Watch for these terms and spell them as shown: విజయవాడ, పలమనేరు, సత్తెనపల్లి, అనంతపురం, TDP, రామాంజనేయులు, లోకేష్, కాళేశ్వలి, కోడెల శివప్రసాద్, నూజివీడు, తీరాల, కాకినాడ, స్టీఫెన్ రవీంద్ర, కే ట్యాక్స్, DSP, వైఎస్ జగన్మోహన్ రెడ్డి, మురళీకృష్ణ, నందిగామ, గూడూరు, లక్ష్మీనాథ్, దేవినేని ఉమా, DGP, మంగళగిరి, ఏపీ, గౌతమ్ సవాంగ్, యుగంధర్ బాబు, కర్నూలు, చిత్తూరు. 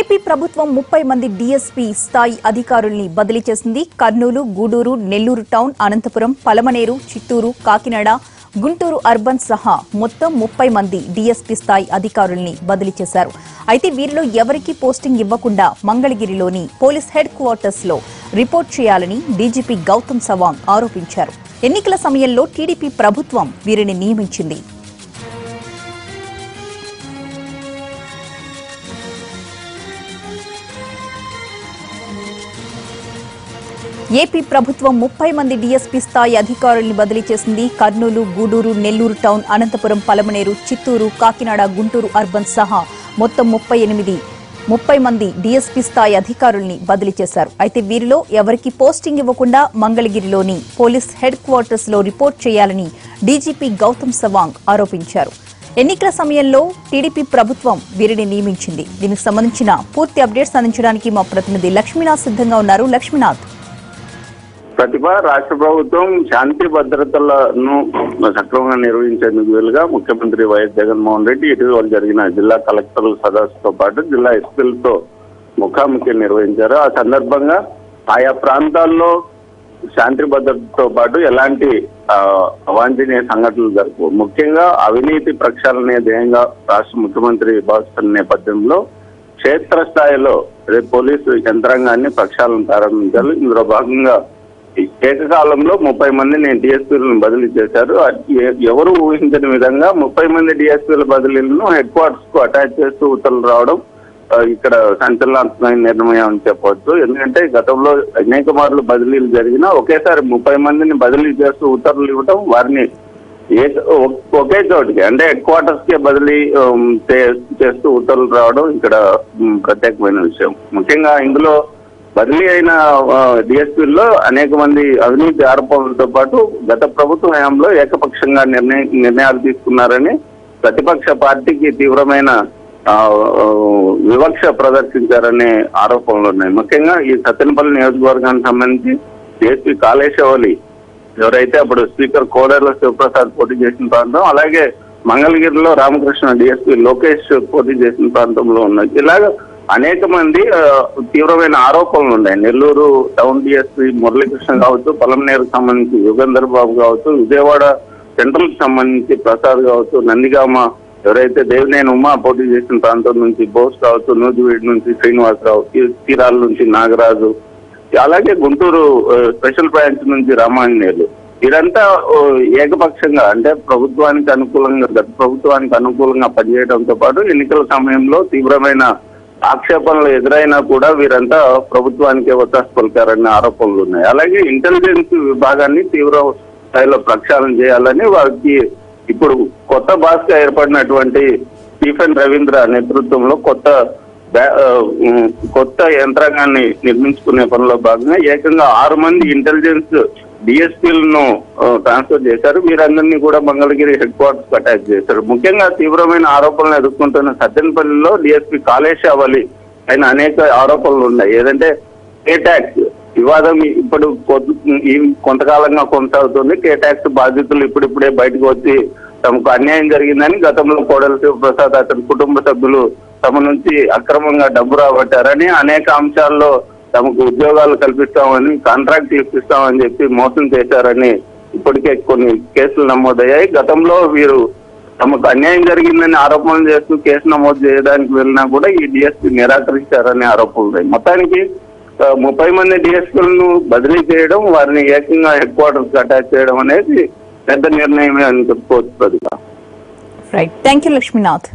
ఏపీ ప్రభుత్వం 30 మంది DSP స్థాయి అధికారుల్ని బదిలీ చేసింది. కర్నూలు, గూడూరు, నెల్లూరు టౌన్, అనంతపురం, పలమనేరు, చిత్తూరు, కాకినాడ, గుంటూరు అర్బన్ సహా మొత్తం 30 మంది DSP స్థాయి అధికారుల్ని బదిలీ చేశారు. అయితే వీరిలో ఎవరికీ పోస్టింగ్ ఇవ్వకుండా మంగళగిరిలోని పోలీస్ హెడ్ క్వార్టర్స్ లో రిపోర్ట్ చేయాలని DGP గౌతమ్ సవాంగ్ ఆరోపించారు. ఎన్నికల సమయంలో TDP ప్రభుత్వం వీరిని నియమించింది. ఏపీ ప్రభుత్వం 30 మంది DSP స్థాయి అధికారుల్ని బదిలీ చేసింది. కర్నూలు, గూడూరు, నెల్లూరు టౌన్, అనంతపురం, పలమనేరు, చిత్తూరు, కాకినాడ, గుంటూరు అర్బన్ సహా మొత్తం 30 మంది DSP స్థాయి అధికారుల్ని బదిలీ చేశారు. అయితే వీరిలో ఎవరికి పోస్టింగ్ ఇవ్వకుండా మంగళగిరిలోని పోలీస్ హెడ్ క్వార్టర్స్ లో రిపోర్ట్ చేయాలని DGP గౌతమ్ సవాంగ్ ఆరోపించారు. ఎన్నికల సమయంలో TDP ప్రభుత్వం వీరిని నియమించింది. దీనికి సంబంధించిన పూర్తి అప్డేట్స్ అందించడానికి మా ప్రతినిధి లక్ష్మీనాథ్ సిద్ధంగా ఉన్నారు. లక్ష్మీనాథ్, ప్రతిభ, రాష్ట్ర ప్రభుత్వం శాంతి భద్రతలను సక్రమంగా నిర్వహించేందుకు వీలుగా ముఖ్యమంత్రి వైఎస్ జగన్మోహన్ రెడ్డి ఇటీవల జరిగిన జిల్లా కలెక్టర్ల సదస్సుతో పాటు జిల్లా ఎస్పీలతో ముఖాముఖి నిర్వహించారు. ఆ సందర్భంగా ఆయా ప్రాంతాల్లో శాంతి భద్రతతో పాటు ఎలాంటి అవాంఛనీయ సంఘటనలు జరగవు, ముఖ్యంగా అవినీతి ప్రక్షాళన ధ్యేయంగా రాష్ట్ర ముఖ్యమంత్రి భావిస్తున్న నేపథ్యంలో క్షేత్రస్థాయిలో పోలీసు యంత్రాంగాన్ని ప్రక్షాళన ప్రారంభించారు. ఇందులో భాగంగా ఏకకాలంలో 30 మందిని DSPలను బదిలీ చేశారు. ఎవరు ఊహించని విధంగా 30 మంది DSPల బదిలీలను హెడ్ క్వార్టర్స్ కు అటాచ్ చేస్తూ ఉత్తర్వులు రావడం ఇక్కడ సంచలనాత్మకమైన నిర్ణయం అని చెప్పవచ్చు. ఎందుకంటే గతంలో అనేక మార్లు బదిలీలు జరిగినా ఒకేసారి 30 మందిని బదిలీ చేస్తూ ఉత్తర్వులు ఇవ్వడం, వారిని ఒకే చోటికి అంటే హెడ్ క్వార్టర్స్ కే బదిలీ చేస్తూ ఉత్తర్వులు రావడం ఇక్కడ ప్రత్యేకమైన విషయం. ముఖ్యంగా ఇందులో బదిలీ అయిన DSPల్లో అనేక మంది అవినీతి ఆరోపణలతో పాటు గత ప్రభుత్వ హయాంలో ఏకపక్షంగా నిర్ణయాలు తీసుకున్నారని ప్రతిపక్ష పార్టీకి తీవ్రమైన వివక్ష ప్రదర్శించారనే ఆరోపణలు ఉన్నాయి. ముఖ్యంగా ఈ సత్తెనపల్లి నియోజకవర్గానికి సంబంధించి DSP కాళేశ్వలి ఎవరైతే అప్పుడు స్పీకర్ కోడెల శివప్రసాద్ పోటీ చేసిన ప్రాంతం, అలాగే మంగళగిరిలో రామకృష్ణ DSP లోకేష్ పోటీ చేసిన ప్రాంతంలో ఉన్నాయి. ఇలాగ అనేక మంది తీవ్రమైన ఆరోపణలు ఉన్నాయి. నెల్లూరు టౌన్ DSP మురళీకృష్ణ కావచ్చు, పలమనేరుకు సంబంధించి యుగంధర్ బాబు కావచ్చు, విజయవాడ సెంట్రల్ కి సంబంధించి ప్రసాద్ కావచ్చు, నందిగామ ఎవరైతే దేవినేని ఉమా పోటీ చేసిన ప్రాంతం నుంచి బోస్ కావచ్చు, నూజివీడు నుంచి శ్రీనివాసరావు, తీరాల నుంచి నాగరాజు, అలాగే గుంటూరు స్పెషల్ బ్రాంచ్ నుంచి రామాంజనేయులు, ఇదంతా ఏకపక్షంగా అంటే ప్రభుత్వానికి అనుకూలంగా గత ప్రభుత్వానికి అనుకూలంగా పనిచేయడంతో పాటు ఎన్నికల సమయంలో తీవ్రమైన ఆక్షేపణలు ఎదురైనా కూడా వీరంతా ప్రభుత్వానికే ఒత్తాసు పలికారనే ఆరోపణలు ఉన్నాయి. అలాగే ఇంటెలిజెన్స్ విభాగాన్ని తీవ్ర స్థాయిలో ప్రక్షాళన చేయాలని వారికి ఇప్పుడు కొత్త బాస్ గా ఏర్పడినటువంటి స్టీఫెన్ రవీంద్ర నేతృత్వంలో కొత్త యంత్రాంగాన్ని నిర్మించుకునే పనిలో భాగంగా ఏకంగా 6 మంది ఇంటెలిజెన్స్ DSPలను ట్రాన్స్ఫర్ చేశారు. వీరందరినీ కూడా మంగళగిరి హెడ్ క్వార్టర్స్ అటాచ్ చేశారు. ముఖ్యంగా తీవ్రమైన ఆరోపణలు ఎదుర్కొంటున్న సత్తెనపల్లిలో DSP కాళేశ్వలి ఆయన అనేక ఆరోపణలు ఉన్నాయి. ఏదంటే కే ట్యాక్స్ వివాదం ఇప్పుడు కొంతకాలంగా కొనసాగుతుంది. కే ట్యాక్స్ బాధితులు ఇప్పుడిప్పుడే బయటకు వచ్చి తమకు అన్యాయం జరిగిందని గతంలో కోడెల శివప్రసాద్ అతని కుటుంబ సభ్యులు తమ నుంచి అక్రమంగా డబ్బు రాబట్టారని, అనేక అంశాల్లో తమకు ఉద్యోగాలు కల్పిస్తామని, కాంట్రాక్ట్లు ఇప్పిస్తామని చెప్పి మోసం చేశారని ఇప్పటికే కొన్ని కేసులు నమోదయ్యాయి. గతంలో వీరు తమకు అన్యాయం జరిగిందని ఆరోపణలు చేస్తూ కేసు నమోదు చేయడానికి వెళ్ళినా కూడా ఈ DSP నిరాకరించారనే ఆరోపణలు. మొత్తానికి 30 మంది DSPలను బదిలీ చేయడం, వారిని ఏకంగా హెడ్ క్వార్టర్స్ అటాచ్ చేయడం అనేది పెద్ద నిర్ణయమే అని చెప్పుకోవచ్చు. Right, thank you లక్ష్మీనాథ్.